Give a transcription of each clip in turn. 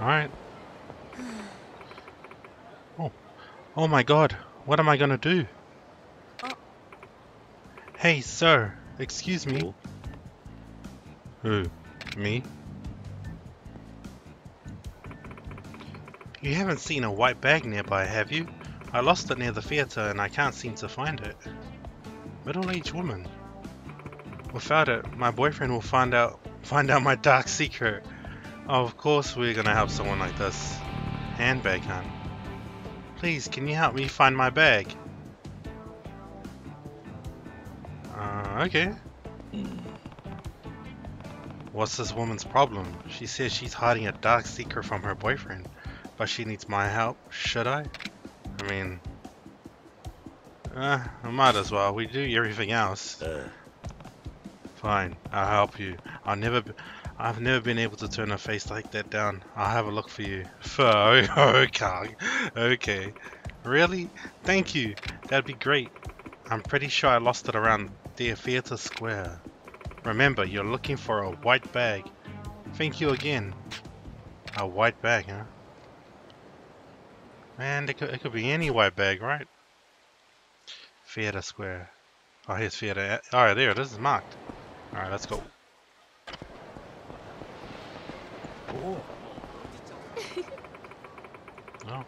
Alright. Oh. Oh my god. What am I gonna do? Hey, sir. Excuse me. Who? Me? You haven't seen a white bag nearby, have you? I lost it near the theater and I can't seem to find it. Middle-aged woman. Without it, my boyfriend will find out my dark secret. Of course we're gonna help someone like this. Handbag hunt. Please, can you help me find my bag? Okay. What's this woman's problem? She says she's hiding a dark secret from her boyfriend, but she needs my help. Should I? I mean... I might as well. We do everything else. Fine, I'll help you. I've never been able to turn a face like that down. I'll have a look for you. Okay. Really? Thank you. That'd be great. I'm pretty sure I lost it around the Theater Square. Remember, you're looking for a white bag. Thank you again. A white bag, huh? Man, it could be any white bag, right? Theater Square. Oh, here's Theater. Alright, there it is. It's marked. Alright, let's go. Oh. Oh.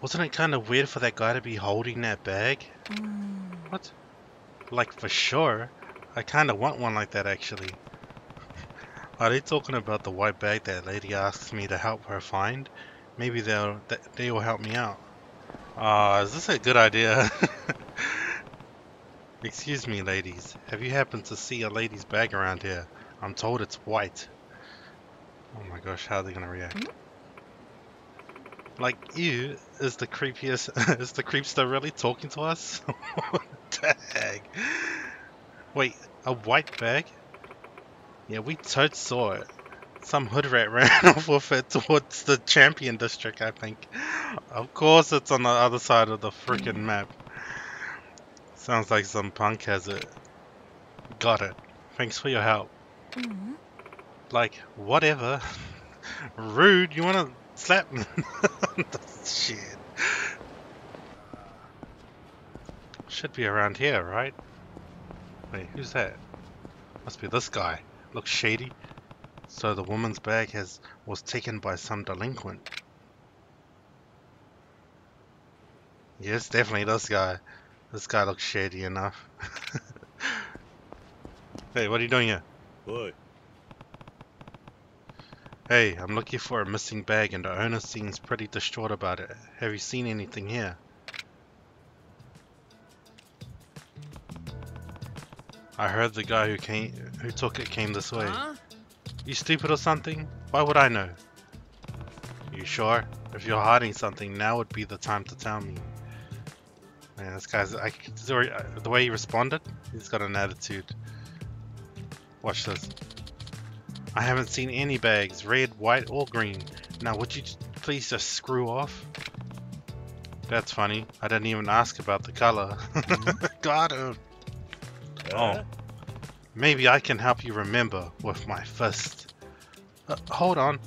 Wasn't it kind of weird for that guy to be holding that bag? What? Like, for sure. I kind of want one like that, actually. Are they talking about the white bag that lady asks me to help her find? Maybe they will help me out. Is this a good idea? Excuse me, ladies. Have you happened to see a lady's bag around here? I'm told it's white. Oh my gosh, how are they gonna react? Like, ew, is the creepiest. Is the creepster really talking to us? Dang. Wait, a white bag? Yeah, we totes saw it. Some hood rat ran off with it towards the Champion District, I think. Of course, it's on the other side of the freaking map. Sounds like some punk has it. Got it. Thanks for your help. Like, whatever. Rude, you wanna slap me? Shit. Should be around here, right? Wait, who's that? Must be this guy. Looks shady. So the woman's bag was taken by some delinquent. Yes, definitely this guy. This guy looks shady enough. Hey, what are you doing here? What? Hey, I'm looking for a missing bag and the owner seems pretty distraught about it. Have you seen anything here? I heard the guy who took it came this way. Huh? You stupid or something? Why would I know? You sure? If you're hiding something, now would be the time to tell me. Man, this guy's... the way he responded, he's got an attitude. Watch this. I haven't seen any bags, red, white, or green. Now, would you please just screw off? That's funny. I didn't even ask about the color. Got him. Oh, maybe I can help you remember with my fist. Hold on.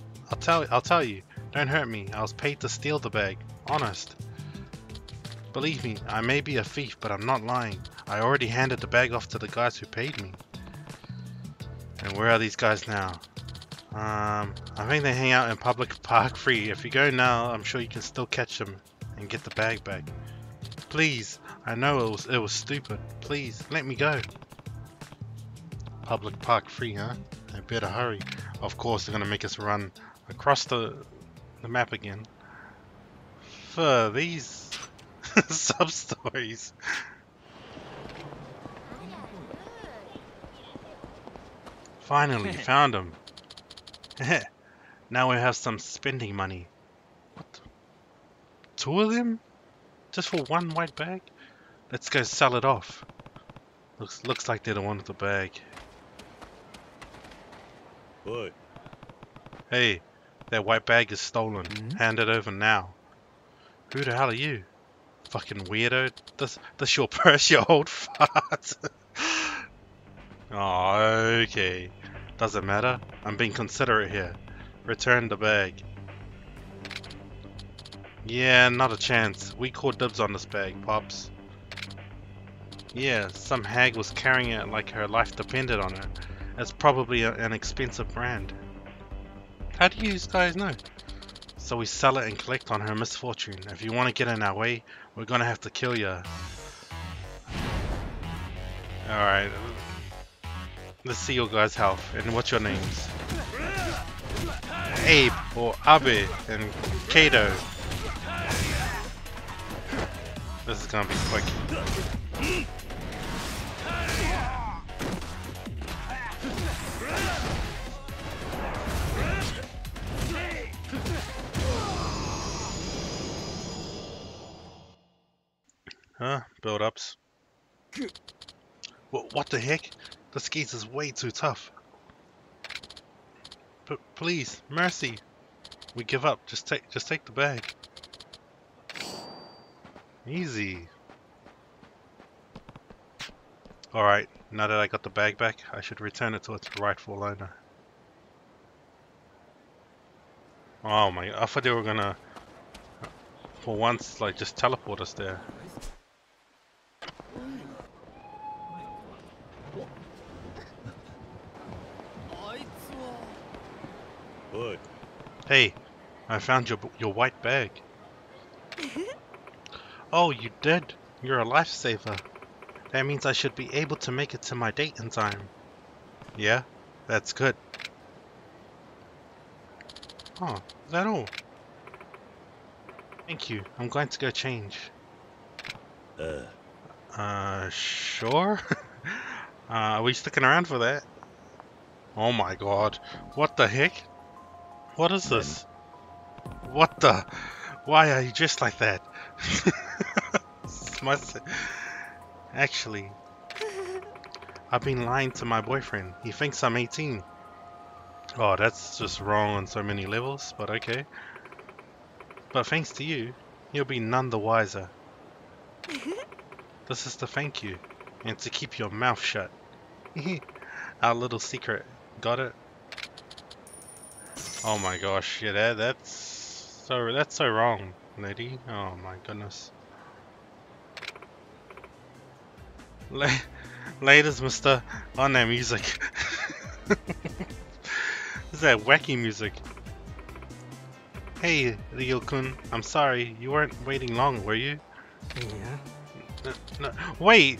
I'll tell you. Don't hurt me. I was paid to steal the bag. Honest. Believe me, I may be a thief, but I'm not lying. I already handed the bag off to the guys who paid me. And where are these guys now? I think they hang out in Public Park Free. If you go now, I'm sure you can still catch them and get the bag back. Please, I know it was stupid. Please, let me go. Public Park Free, huh? I better hurry. Of course, they're gonna make us run across the map again. For these sub-stories. Finally, found him. Now we have some spending money. What? Two of them? Just for one white bag? Let's go sell it off. Looks like they're the one with the bag. What? Hey, that white bag is stolen. Hand it over now. Who the hell are you? Fucking weirdo. This your purse, you old fart. Oh, okay. Doesn't matter. I'm being considerate here. Return the bag. Yeah, not a chance. We called dibs on this bag, Pops. Yeah, some hag was carrying it like her life depended on it. It's probably an expensive brand. How do you guys know? So we sell it and collect on her misfortune. If you want to get in our way, we're gonna have to kill ya. Alright. Let's see your guys' health. And what's your names? Abe, or Abe, and Kato. This is gonna be quick. Huh? Build-ups. What the heck? This geezer's way too tough. Please, mercy. We give up. Just take the bag. Easy. Alright, now that I got the bag back, I should return it to its rightful owner. Oh my, I thought they were gonna, for once, like just teleport us there. Hey, I found your white bag. Oh, you did? You're a lifesaver. That means I should be able to make it to my date in time. Yeah, that's good. Oh, is that all? Thank you. I'm going to go change. Sure? Are we sticking around for that? Oh my god. What the heck? What is this? What the? Why are you dressed like that? Actually, I've been lying to my boyfriend. He thinks I'm 18. Oh, that's just wrong on so many levels, but okay. But thanks to you, you'll be none the wiser. This is to thank you, and to keep your mouth shut. Our little secret. Got it? Oh my gosh, yeah, that's so wrong, lady. Oh my goodness. Laters, mister. On that music. Is that wacky music? Hey, Ryokun, I'm sorry, you weren't waiting long, were you? Yeah. No, wait!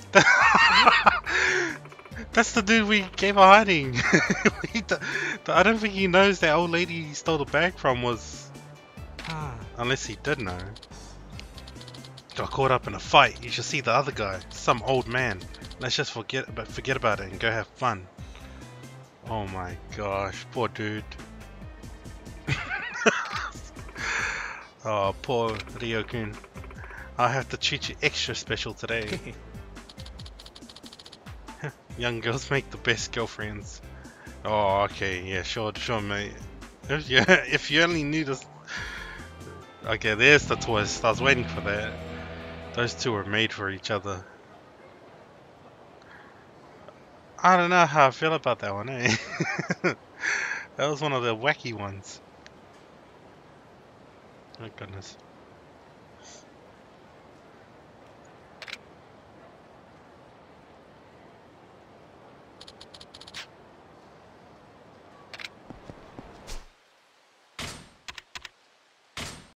That's the dude we gave a hiding. I don't think he knows that old lady he stole the bag from was... Unless he did know. Got caught up in a fight. You should see the other guy. Some old man. Let's just forget about it and go have fun. Oh my gosh. Poor dude. Oh, poor Ryokun. I'll have to treat you extra special today. Young girls make the best girlfriends. Oh, okay, yeah, sure, mate. If you only knew this... Okay, there's the twist. I was waiting for that. Those two were made for each other. I don't know how I feel about that one, eh? That was one of the wacky ones. Oh, goodness.